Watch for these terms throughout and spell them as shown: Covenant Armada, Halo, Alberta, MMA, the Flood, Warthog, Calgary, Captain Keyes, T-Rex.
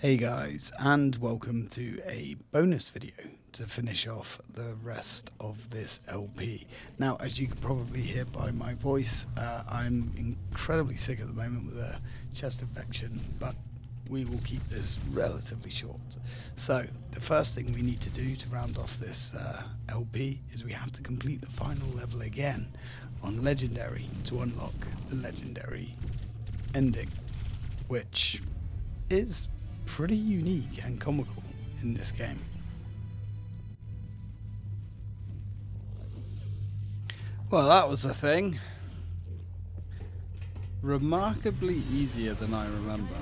Hey guys, and welcome to a bonus video to finish off the rest of this LP. Now, as you can probably hear by my voice, I'm incredibly sick at the moment with a chest infection, but we will keep this relatively short. So, the first thing we need to do to round off this LP is we have to complete the final level again on Legendary to unlock the Legendary ending, which is pretty unique and comical in this game. Well, that was a thing. Remarkably easier than I remember.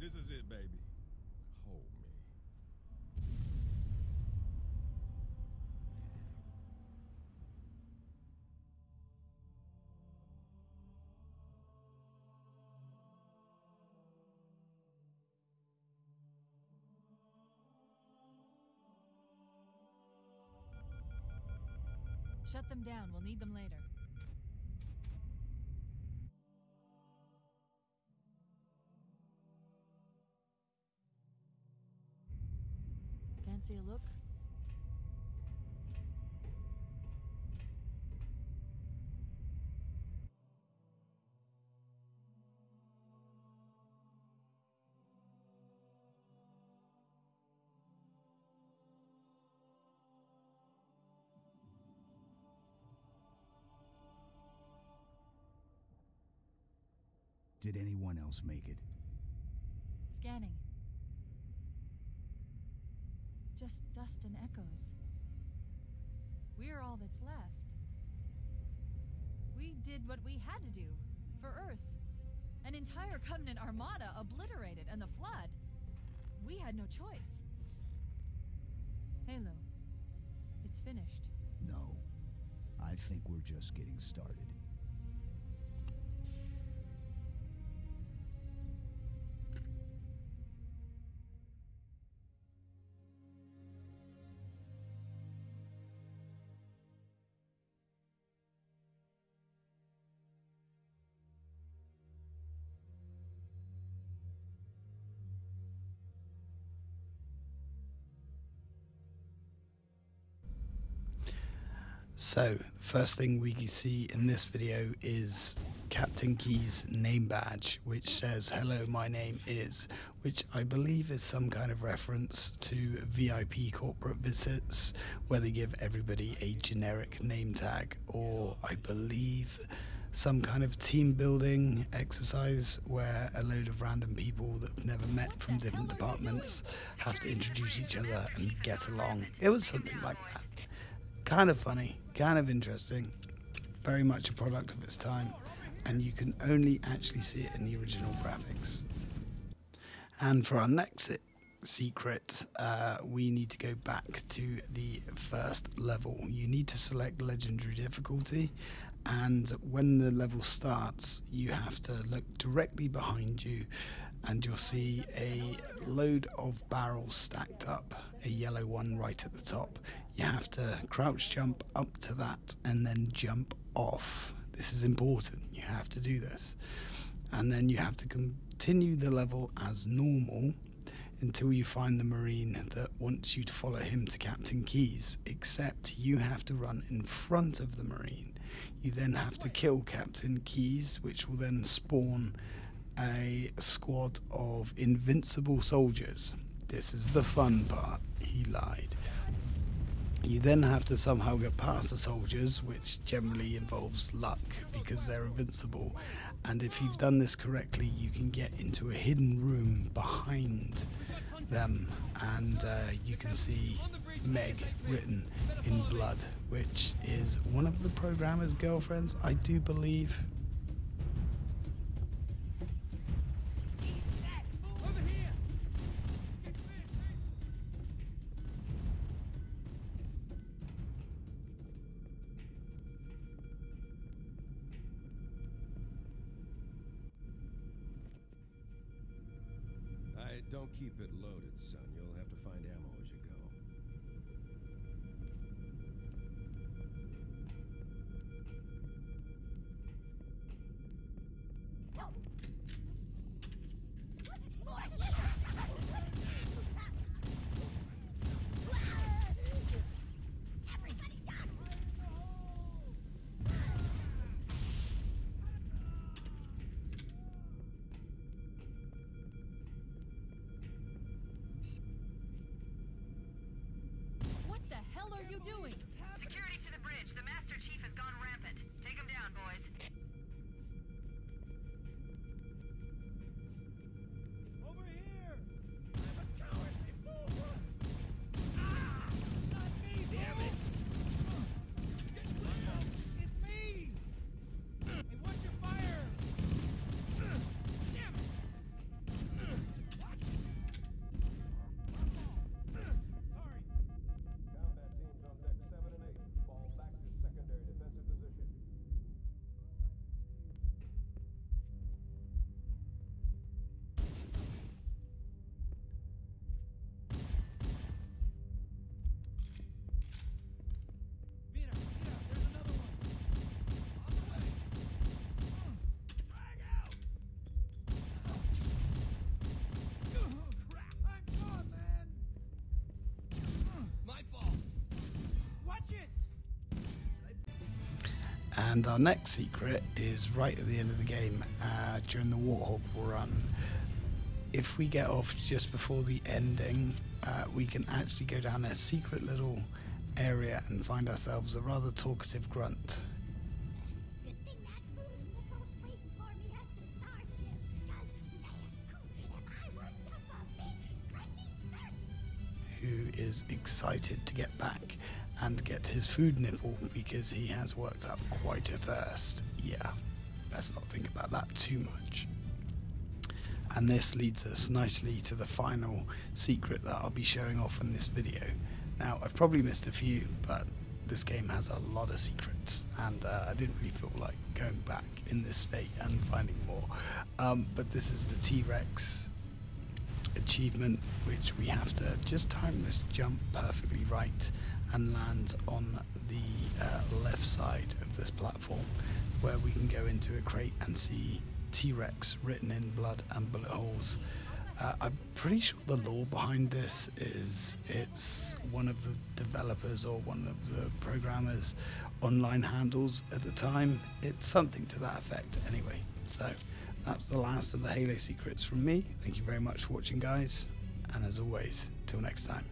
This is it, baby. Hold me. Shut them down. We'll need them later. See a look. Did anyone else make it? Scanning. Just dust and echoes. We're all that's left. We did what we had to do for Earth. An entire Covenant Armada obliterated, and the Flood. We had no choice. Halo, it's finished. No, I think we're just getting started. So, the first thing we can see in this video is Captain Keyes' name badge, which says, "Hello, my name is," which I believe is some kind of reference to VIP corporate visits, where they give everybody a generic name tag, or I believe some kind of team building exercise where a load of random people that have never met from different departments have to introduce each other and get along. It was something like that. Kind of funny, kind of interesting, very much a product of its time, and you can only actually see it in the original graphics. And for our next secret, we need to go back to the first level. You need to select legendary difficulty, and when the level starts, you have to look directly behind you, and you'll see a load of barrels stacked up, a yellow one right at the top. You have to crouch jump up to that and then jump off. This is important, you have to do this. And then you have to continue the level as normal until you find the Marine that wants you to follow him to Captain Keyes, except you have to run in front of the Marine. You then have to kill Captain Keyes, which will then spawn a squad of invincible soldiers. This is the fun part, he lied. You then have to somehow get past the soldiers, which generally involves luck because they're invincible, and if you've done this correctly you can get into a hidden room behind them, and you can see Meg written in blood, which is one of the programmer's girlfriends, I do believe. Don't keep it loaded, son. You'll have to find ammo as you go. And our next secret is right at the end of the game, during the Warthog run. If we get off just before the ending, we can actually go down a secret little area and find ourselves a rather talkative grunt. Who is excited to get back and get his food nibble because he has worked up quite a thirst. Yeah, let's not think about that too much. And this leads us nicely to the final secret that I'll be showing off in this video. Now, I've probably missed a few, but this game has a lot of secrets, and I didn't really feel like going back in this state and finding more. But this is the T-Rex achievement, which we have to just time this jump perfectly right and land on the left side of this platform, where we can go into a crate and see T-Rex written in blood and bullet holes. I'm pretty sure the lore behind this is it's one of the developers or one of the programmers' online handles at the time. It's something to that effect anyway. So that's the last of the Halo secrets from me. Thank you very much for watching, guys, and as always, till next time.